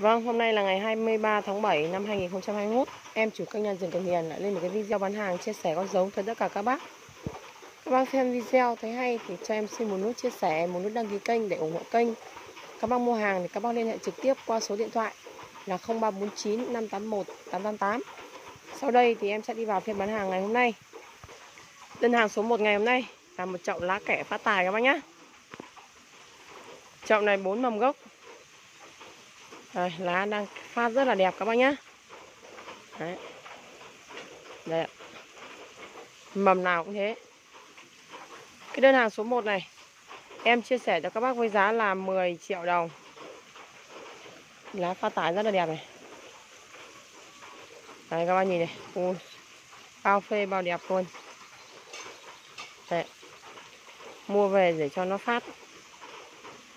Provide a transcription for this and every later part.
Vâng, hôm nay là ngày 23 tháng 7 năm 2021. Em chủ kênh Lan Rừng Cường Hiền lại lên một cái video bán hàng chia sẻ con giống với tất cả các bác. Các bác xem video thấy hay thì cho em xin một nút chia sẻ, một nút đăng ký kênh để ủng hộ kênh. Các bác mua hàng thì các bác liên hệ trực tiếp qua số điện thoại là 0349 581 888. Sau đây thì em sẽ đi vào phiên bán hàng ngày hôm nay. Đơn hàng số 1 ngày hôm nay là một chậu lá kẻ phát tài các bác nhé. Chậu này 4 mầm gốc. Đây, lá đang phát rất là đẹp các bác nhé. Đấy. Đây. Mầm nào cũng thế. Cái đơn hàng số 1 này em chia sẻ cho các bác với giá là 10 triệu đồng. Lá phát tải rất là đẹp này. Đấy các bác nhìn này. Ui, bao phê bao đẹp luôn. Đấy. Mua về để cho nó phát.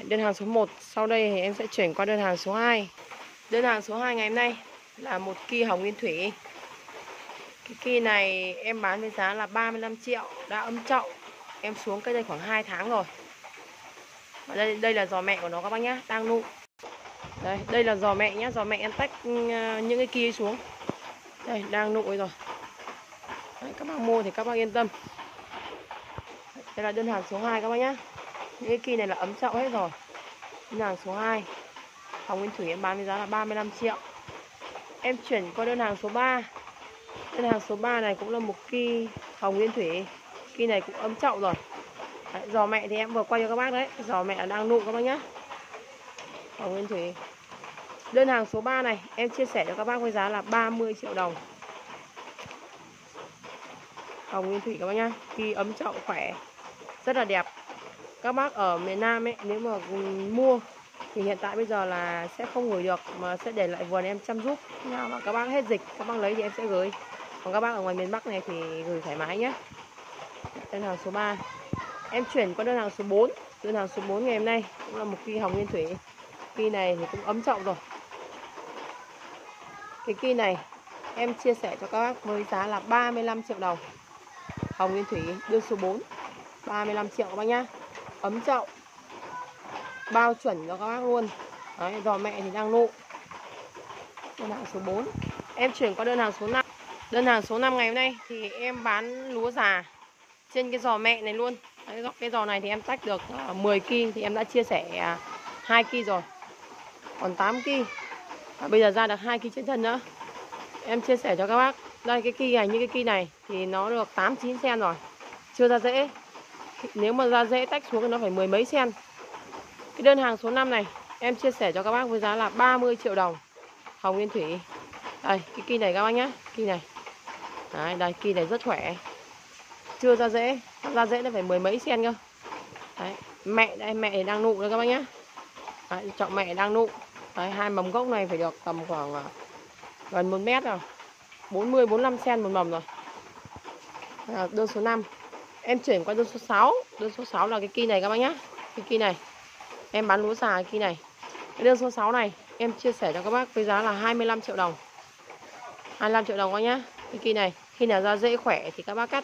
Đơn hàng số 1, sau đây thì em sẽ chuyển qua đơn hàng số 2. Đơn hàng số 2 ngày hôm nay là một ki hồng nguyên thủy. Cái ki này em bán với giá là 35 triệu, đã âm trọng. Em xuống cây đây khoảng 2 tháng rồi. Và đây là giò mẹ của nó các bác nhá, đang nụ. Đây, đây là giò mẹ nhá, giò mẹ em tách những cái ki xuống. Đây, đang nụ rồi. Đấy, các bác mua thì các bác yên tâm. Đây là đơn hàng số 2 các bác nhá. Những cái kỳ này là ấm chậu hết rồi. Đơn hàng số 2 hồng nguyên thủy em bán với giá là 35 triệu. Em chuyển qua đơn hàng số 3. Đơn hàng số 3 này cũng là một kỳ hồng nguyên thủy. Kỳ này cũng ấm chậu rồi. Đấy, giò mẹ thì em vừa quay cho các bác đấy. Giò mẹ đang nụ các bác nhé. Hồng nguyên thủy. Đơn hàng số 3 này em chia sẻ cho các bác với giá là 30 triệu đồng. Hồng nguyên thủy các bác nhá. Kỳ ấm chậu khỏe. Rất là đẹp. Các bác ở miền Nam ấy, nếu mà mua thì hiện tại bây giờ là sẽ không gửi được mà sẽ để lại vườn em chăm giúp. Nào mà các bác hết dịch, các bác lấy thì em sẽ gửi. Còn các bác ở ngoài miền Bắc này thì gửi thoải mái nhé. Đơn hàng số 3. Em chuyển qua đơn hàng số 4. Đơn hàng số 4 ngày hôm nay cũng là một ki hồng nguyên thủy. Ki này thì cũng ấm trọng rồi. Cái ki này em chia sẻ cho các bác với giá là 35 triệu đồng. Hồng nguyên thủy đơn số 4. 35 triệu các bác nhá. Ấm chậu, bao chuẩn cho các bác luôn. Đấy, giò mẹ thì đang nụ. Đơn hàng số 4. Em chuyển qua đơn hàng số 5. Đơn hàng số 5 ngày hôm nay thì em bán lúa già trên cái giò mẹ này luôn. Đấy, cái giò này thì em tách được 10 ki thì em đã chia sẻ 2 ki rồi. Còn 8 ki. Bây giờ ra được 2 ki trên thân nữa. Em chia sẻ cho các bác. Đây cái ki này, như cái ki này thì nó được 8-9 cm rồi. Chưa ra rễ. Nếu mà ra rễ tách xuống thì nó phải mười mấy sen. Cái đơn hàng số 5 này em chia sẻ cho các bác với giá là 30 triệu đồng. Hồng nguyên thủy. Đây, cái ki này các bác nhá. Ki này. Đấy, đây, ki này rất khỏe. Chưa ra rễ. Ra rễ nó phải mười mấy sen cơ. Đấy, mẹ đây, mẹ thì đang nụ đấy các bác nhá. Đấy, chậu mẹ đang nụ. Đấy, hai mầm gốc này phải được tầm khoảng gần 1 mét rồi. 40-45 sen một mầm rồi. Đơn số 5. Em chuyển qua đơn số 6. Đơn số 6 là cái ki này các bác nhá. Cái ki này em bán lúa xà. Cái ki này, cái đơn số 6 này em chia sẻ cho các bác với giá là 25 triệu đồng. 25 triệu đồng các bác nhá. Cái ki này khi nào ra rễ khỏe thì các bác cắt.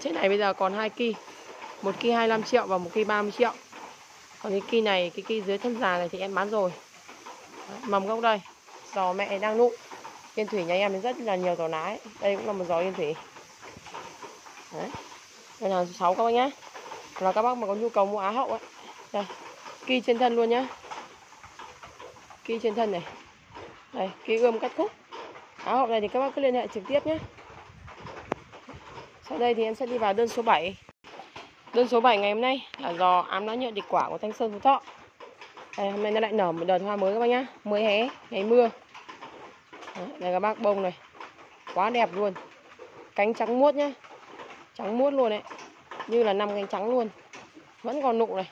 Trên này bây giờ còn 2 ki. Một ki 25 triệu và một ki 30 triệu. Còn cái ki này, cái ki dưới thân già này thì em bán rồi. Mầm gốc đây. Giò mẹ đang nụ. Yên thủy nhà em rất là nhiều giò lá ấy. Đây cũng là một giò yên thủy. Đấy. Đây là số 6 các bác nhé. Là các bác mà có nhu cầu mua á hậu ấy. Đây, ki trên thân luôn nhá. Ki trên thân này. Đây, ki ươm cắt khúc. Á hậu này thì các bác cứ liên hệ trực tiếp nhé. Sau đây thì em sẽ đi vào đơn số 7. Đơn số 7 ngày hôm nay là giò ám lá nhựa địch quả của Thanh Sơn Phú Thọ. Đây, hôm nay nó lại nở một đợt hoa mới các bác nhá. Mới hé, ngày mưa. Đấy, đây các bác bông này. Quá đẹp luôn. Cánh trắng muốt nhá. Trắng muốt luôn đấy. Như là 5 cánh trắng luôn. Vẫn còn nụ này.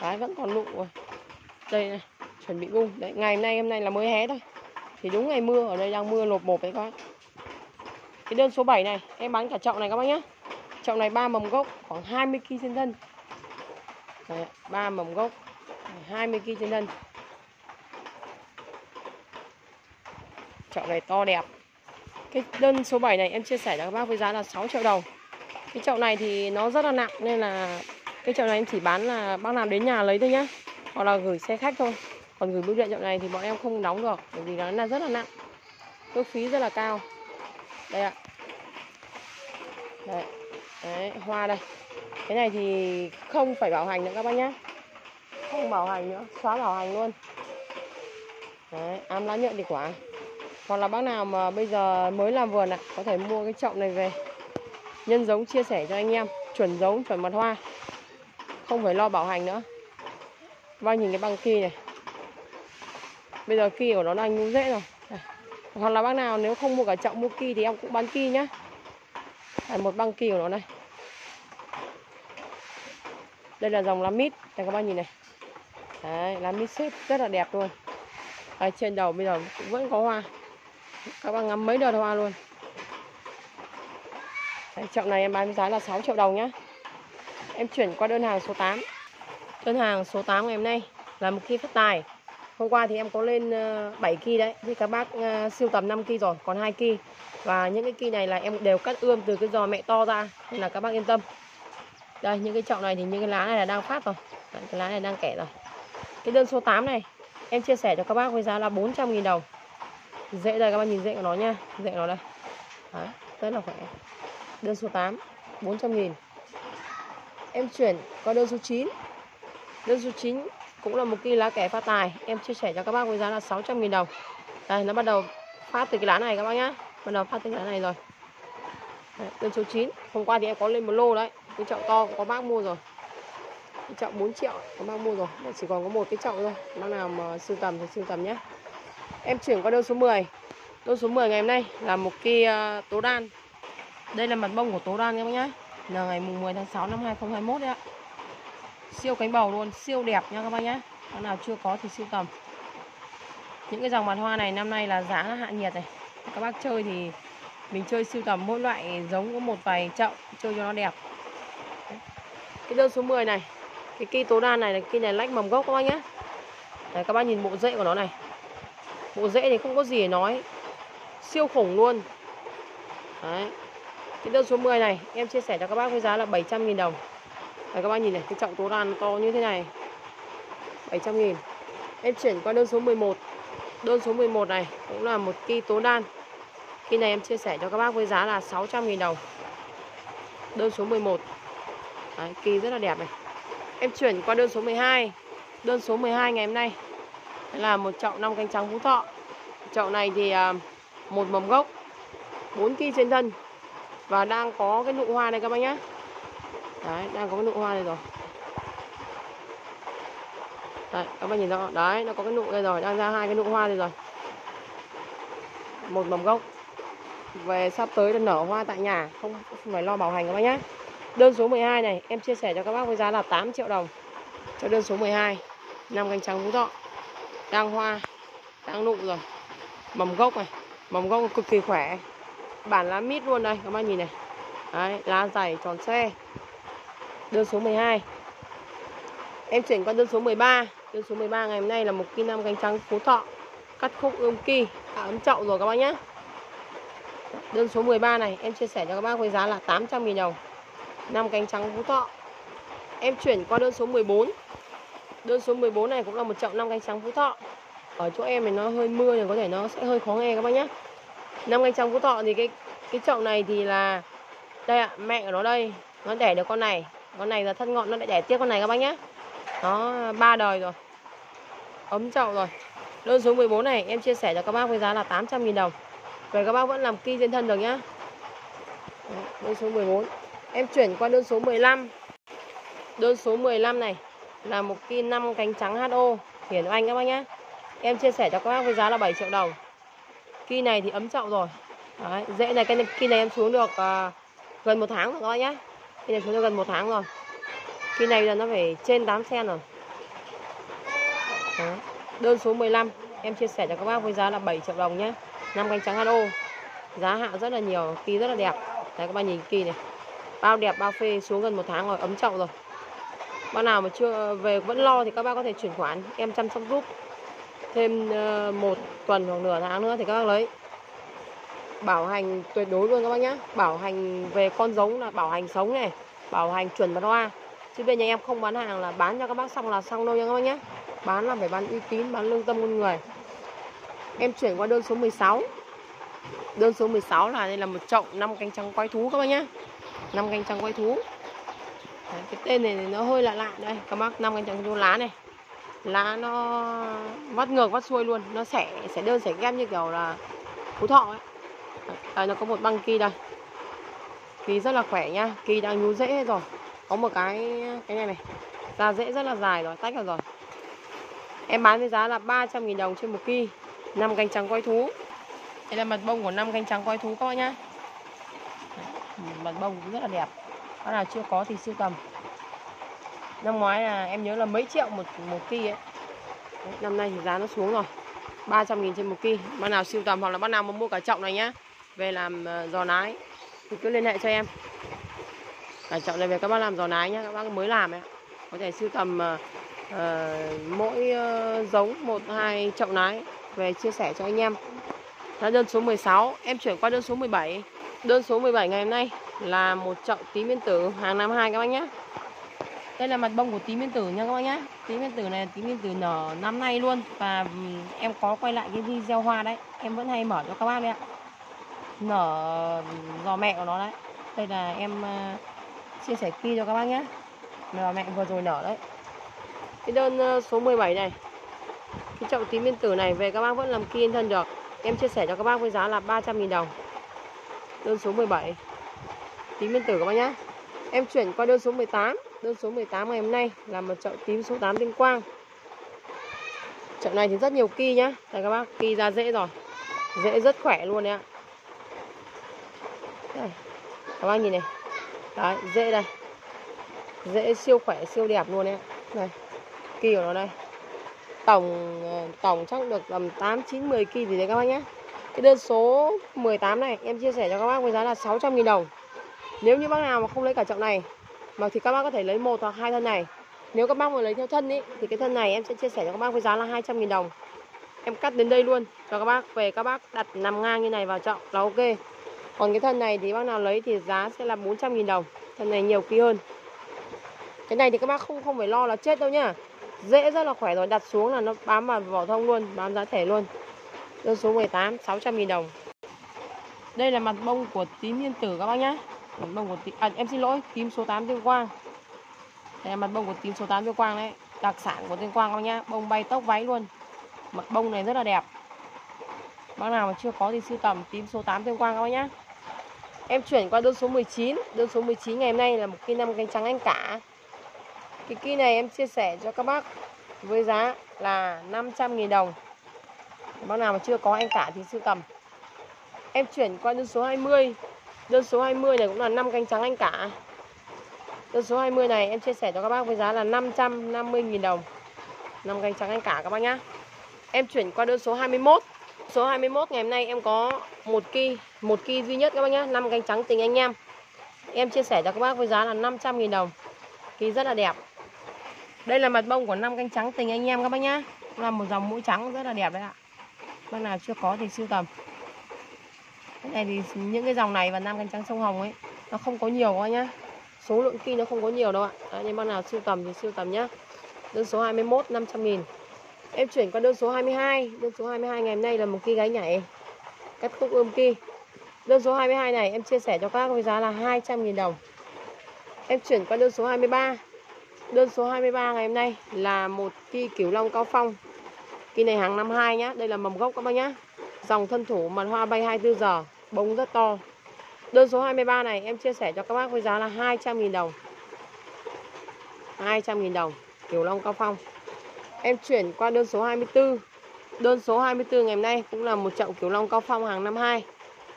Đấy, vẫn còn nụ rồi. Đây này, chuẩn bị bung. Đấy, ngày hôm nay là mới hé thôi. Thì đúng ngày mưa, ở đây đang mưa lộp bộp đấy các bác. Cái đơn số 7 này, em bán cả chậu này các bác nhá. Chậu này 3 mầm gốc, khoảng 20 ki trên thân. Đấy, 3 mầm gốc, 20 ki trên thân. Chậu này to đẹp. Cái đơn số 7 này em chia sẻ cho các bác với giá là 6 triệu đồng. Cái chậu này thì nó rất là nặng nên là cái chậu này em chỉ bán là bác làm đến nhà lấy thôi nhá. Hoặc là gửi xe khách thôi. Còn gửi bưu điện dạo này thì bọn em không đóng được, bởi vì nó là rất là nặng, cước phí rất là cao. Đây ạ. Đấy. Đấy, hoa đây. Cái này thì không phải bảo hành nữa các bác nhé, không bảo hành nữa, xóa bảo hành luôn. Đấy, ám lá nhện thì quả. Hoặc là bác nào mà bây giờ mới làm vườn ạ, có thể mua cái chậu này về nhân giống chia sẻ cho anh em, chuẩn giống, chuẩn mật hoa, không phải lo bảo hành nữa. Bác nhìn cái băng kia này, bây giờ kia của nó đang cũng dễ rồi. Hoặc là bác nào nếu không mua cả chậu mua kia thì em cũng bán kia nhá. Phải một băng kia của nó này. Đây là dòng lá mít, đây các bác nhìn này. Đấy, lá mít xếp rất là đẹp luôn. Đấy, trên đầu bây giờ vẫn có hoa, các bác ngắm mấy đợt hoa luôn. Đấy, chậu này em bán giá là 6 triệu đồng nhá. Em chuyển qua đơn hàng số 8. Đơn hàng số 8 ngày hôm nay là một cây phát tài. Hôm qua thì em có lên 7 cây đấy, thì các bác siêu tầm 5 cây rồi, còn 2 cây. Và những cái cây này là em đều cắt ươm từ cái giò mẹ to ra, nên là các bác yên tâm. Đây, những cái chậu này thì những cái lá này là đang phát rồi. Đấy, cái lá này đang kẻ rồi. Cái đơn số 8 này em chia sẻ cho các bác với giá là 400.000 đồng. Dễ đây, các bác nhìn dễ của nó nha, dễ của nó đây. Đấy, rất là khỏe. Đơn số 8, 400.000. Em chuyển qua đơn số 9. Đơn số 9 cũng là một cây lá kẻ phát tài. Em chia sẻ cho các bác với giá là 600.000 đồng. Đây, nó bắt đầu phát từ cái lá này các bác nhá. Bắt đầu phát từ cái lá này rồi. Đấy, đơn số 9. Hôm qua thì em có lên một lô đấy, cái chậu to có bác mua rồi, cái chậu 4 triệu có bác mua rồi, chỉ còn có một cái chậu thôi. Bác nào mà sưu tầm thì sưu tầm nhé. Em chuyển qua đơn số 10. Đơn số 10 ngày hôm nay là một cây tố đan. Đây là mặt bông của tố đan các bác nhé, là ngày mùng 10 tháng 6 năm 2021 đấy ạ. Siêu cánh bầu luôn, siêu đẹp nha các bác nhé. Bác nào chưa có thì sưu tầm. Những cái dòng mặt hoa này năm nay là giá hạ nhiệt này. Các bác chơi thì mình chơi sưu tầm mỗi loại giống có một vài chậu, chơi cho nó đẹp. Cái đơn số 10 này, cái cây tố đan này là cây này lách mầm gốc các bác nhé. Đấy, các bác nhìn bộ rễ của nó này. Bộ rễ thì không có gì để nói, siêu khủng luôn. Đấy. Cái đơn số 10 này em chia sẻ cho các bác với giá là 700.000 đồng. Đấy, các bác nhìn này, cái chậu tố đan to như thế này, 700.000. Em chuyển qua đơn số 11. Đơn số 11 này cũng là một cây tố đan. Cây này em chia sẻ cho các bác với giá là 600.000 đồng. Đơn số 11. Đấy, kỳ rất là đẹp này. Em chuyển qua đơn số 12. Đơn số 12 ngày hôm nay là một chậu 5 cánh trắng Phú Thọ. Chậu này thì một mầm gốc, 4 cây trên thân, và đang có cái nụ hoa này các bác nhé. Đấy, đang có cái nụ hoa này rồi. Đấy, các bác nhìn rõ. Đấy, nó có cái nụ đây rồi, đang ra hai cái nụ hoa này rồi. Một mầm gốc. Về sắp tới là nở hoa tại nhà, không phải lo bảo hành các bác nhé. Đơn số 12 này em chia sẻ cho các bác với giá là 8 triệu đồng cho đơn số 12, 5 cánh trắng Phú Thọ. Đang hoa, đang nụ rồi. Mầm gốc này, mầm gốc cực kỳ khỏe. Bản lá mít luôn đây, các bác nhìn này. Đấy, lá dày tròn xe. Đơn số 12. Em chuyển qua đơn số 13. Đơn số 13 ngày hôm nay là một cây 5 cánh trắng Phú Thọ, cắt khúc ươm kỳ, ấm chậu rồi các bác nhé. Đơn số 13 này em chia sẻ cho các bác với giá là 800.000 đồng. 5 cánh trắng Phú Thọ. Em chuyển qua đơn số 14. Đơn số 14 này cũng là một chậu 5 cánh trắng Phú Thọ. Ở chỗ em thì nó hơi mưa thì có thể nó sẽ hơi khó nghe các bác nhé. 5 cánh trắng Phú Thọ thì cái chậu này thì là đây ạ, mẹ của nó đây, nó đẻ được con này. Con này là thất ngọn, nó lại đẻ tiếp con này các bác nhé. Nó 3 đời rồi. Ấm chậu rồi. Đơn số 14 này em chia sẻ cho các bác với giá là 800.000 đồng. Vậy các bác vẫn làm kỳ trên thân được nhá. Đơn số 14. Em chuyển qua đơn số 15. Đơn số 15 này là một cây 5 cánh trắng HO Hiền Oanh các bác nhé. Em chia sẻ cho các bác với giá là 7 triệu đồng. Cây này thì ấm chậu rồi. Đấy, dễ này, cái cây này em xuống được gần 1 tháng rồi các bác nhé. Cây này xuống được gần 1 tháng rồi. Cây này là nó phải trên 8 cm rồi. Đấy. Đơn số 15 em chia sẻ cho các bác với giá là 7 triệu đồng nhé. 5 cánh trắng HO. Giá hạ rất là nhiều, cây rất là đẹp. Đấy, các bác nhìn cây này. Bao đẹp, bao phê, xuống gần 1 tháng rồi, ấm chậu rồi. Bác nào mà chưa về vẫn lo thì các bác có thể chuyển khoản, em chăm sóc giúp thêm 1 tuần hoặc nửa tháng nữa thì các bác lấy. Bảo hành tuyệt đối luôn các bác nhé. Bảo hành về con giống là bảo hành sống này, bảo hành chuẩn mật hoa. Chứ bên nhà em không bán hàng là bán cho các bác xong là xong đâu nha các bác nhé. bán là phải bán uy tín, bán lương tâm con người. Em chuyển qua đơn số 16. Đơn số 16 là đây là một chậu 5 cánh trắng quay thú các bác nhá. 5 cánh trắng quay thú. Đấy, cái tên này nó hơi lạ lạ đây các bác. 5 cánh trắng thú lá này. Lá nó vắt ngược vắt xuôi luôn, nó sẽ đơn sẽ ghép như kiểu là Phú Thọ ấy. Đấy, nó có một băng kỳ đây. Kỳ rất là khỏe nhá, kỳ đang nhú rễ rồi. Có một cái này này. Da rễ rất là dài rồi, tách rồi. Em bán với giá là 300.000 đồng trên 1 kỳ. 5 cánh trắng quay thú. Đây là mặt bông của 5 cánh trắng quay thú các bác nhá. Mặt bông cũng rất là đẹp. Bác nào chưa có thì sưu tầm. Năm ngoái là em nhớ là mấy triệu một kỳ ấy. Năm nay thì giá nó xuống rồi. 300.000 trên 1 kỳ. Bác nào sưu tầm hoặc là bác nào mà mua cả chậu này nhá, về làm giò nái thì cứ liên hệ cho em. Cả chậu này về các bác làm giò nái nhá, các bác mới làm ấy. Có thể sưu tầm mỗi giống 1-2 chậu nái về chia sẻ cho anh em. Là đơn số 16, em chuyển qua đơn số 17. Đơn số 17 ngày hôm nay là một chậu tím yên tử hàng năm 2 các bác nhé. Đây là mặt bông của tím yên tử nha các bác nhé. Tím yên tử này, tím yên tử nở năm nay luôn. Và em có quay lại cái video hoa đấy, em vẫn hay mở cho các bác đấy ạ. Nở giò mẹ của nó đấy. Đây là em chia sẻ kia cho các bác nhé. Giò mẹ vừa rồi nở đấy. Cái đơn số 17 này, cái chậu tím yên tử này về các bác vẫn làm kia yên thân được. Em chia sẻ cho các bác với giá là 300.000 đồng. Đơn số 17. Tím yên tử các bác nhé. Em chuyển qua đơn số 18. Đơn số 18 ngày hôm nay là một chậu tím số 8 tinh quang. Chậu này thì rất nhiều ki nhá. Đây các bác, ki ra rễ rồi. Rễ rất khỏe luôn đấy ạ. Đây, các bác nhìn này. Đấy, rễ đây. Rễ siêu khỏe, siêu đẹp luôn đấy ạ. Đây, ki của nó đây. Tổng chắc được tầm 8, 9, 10 kỳ gì đấy các bác nhé. Cái đơn số 18 này em chia sẻ cho các bác với giá là 600.000 đồng. Nếu như bác nào mà không lấy cả chậu này mà thì các bác có thể lấy 1 hoặc 2 thân này. Nếu các bác mà lấy theo thân ý, thì cái thân này em sẽ chia sẻ cho các bác với giá là 200.000 đồng. Em cắt đến đây luôn cho các bác. Về các bác đặt nằm ngang như này vào chậu là ok. Còn cái thân này thì bác nào lấy thì giá sẽ là 400.000 đồng. Thân này nhiều kỳ hơn. Cái này thì các bác không phải lo là chết đâu nhá. Dễ rất là khỏe rồi, đặt xuống là nó bám vào vỏ thông luôn, bám giá thể luôn. Đơn số 18, 600.000 đồng. Đây là mặt bông của tím yên tử các bác nhá. Mặt bông của tím, em xin lỗi, tím số 8 tinh quang. Đây là mặt bông của tím số 8 tinh quang đấy. Đặc sản của tinh quang các bác nhá, bông bay tóc váy luôn. Mặt bông này rất là đẹp. Bác nào mà chưa có thì sưu tầm tím số 8 tinh quang các bác nhá. Em chuyển qua đơn số 19. Đơn số 19 ngày hôm nay là một cây 5 cánh trắng anh cả. Cái kỳ này em chia sẻ cho các bác với giá là 500.000 đồng. Bác nào mà chưa có anh cả thì sưu tầm. Em chuyển qua đơn số 20. Đơn số 20 này cũng là 5 cánh trắng anh cả. Đơn số 20 này em chia sẻ cho các bác với giá là 550.000 đồng. 5 cánh trắng anh cả các bác nhá. Em chuyển qua đơn số 21. Số 21 ngày hôm nay em có một kỳ duy nhất các bác nhá, 5 cánh trắng tình anh em. Em chia sẻ cho các bác với giá là 500.000 đồng. Kỳ rất là đẹp. Đây là mặt bông của 5 cánh trắng tình anh em các bác nhá. Là một dòng mũi trắng rất là đẹp đấy ạ. Bác nào chưa có thì sưu tầm. Cái này thì những cái dòng này và 5 cánh trắng sông Hồng ấy, nó không có nhiều các bác nhá. Số lượng ki nó không có nhiều đâu ạ. Đấy, nên bác nào sưu tầm thì sưu tầm nhá. Đơn số 21, 500.000. Em chuyển qua đơn số 22. Đơn số 22 ngày hôm nay là một ki gái nhảy. Cắt khúc ươm ki. Đơn số 22 này em chia sẻ cho các bác với giá là 200.000 đồng. Em chuyển qua đơn số 23. Đơn số 23 ngày hôm nay là một kỳ cửu long cao phong. Kỳ này hàng năm 2 nhá. Đây là mầm gốc các bác nhá. Dòng thân thủ mật hoa bay 24 giờ. Bông rất to. Đơn số 23 này em chia sẻ cho các bác với giá là 200.000 đồng. 200.000 đồng. Cửu long cao phong. Em chuyển qua đơn số 24. Đơn số 24 ngày hôm nay cũng là một chậu cửu long cao phong hàng năm 2.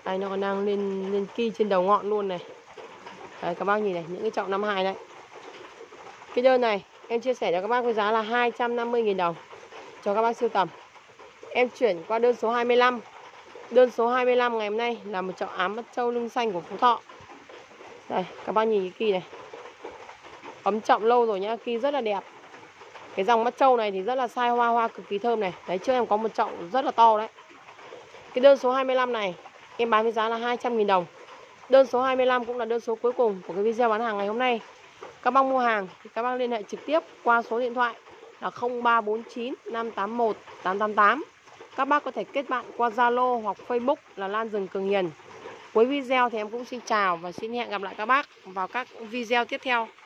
Đây nó còn đang lên kỳ trên đầu ngọn luôn này. Đấy, các bác nhìn này, những cái chậu 52 đấy. Cái đơn này em chia sẻ cho các bác với giá là 250.000 đồng cho các bác sưu tầm. Em chuyển qua đơn số 25. Đơn số 25 ngày hôm nay là một chậu ám mắt trâu lưng xanh của Phú Thọ. Đây, các bác nhìn cái kỳ này. Ấm trọng lâu rồi nhá, kỳ rất là đẹp. Cái dòng mắt trâu này thì rất là sai hoa, hoa cực kỳ thơm này. Đấy, trước em có một chậu rất là to đấy. Cái đơn số 25 này em bán với giá là 200.000 đồng. Đơn số 25 cũng là đơn số cuối cùng của cái video bán hàng ngày hôm nay. Các bác mua hàng thì các bác liên hệ trực tiếp qua số điện thoại là 0349 581 888. Các bác có thể kết bạn qua Zalo hoặc Facebook là Lan Rừng Cường Hiền. Cuối video thì em cũng xin chào và xin hẹn gặp lại các bác vào các video tiếp theo.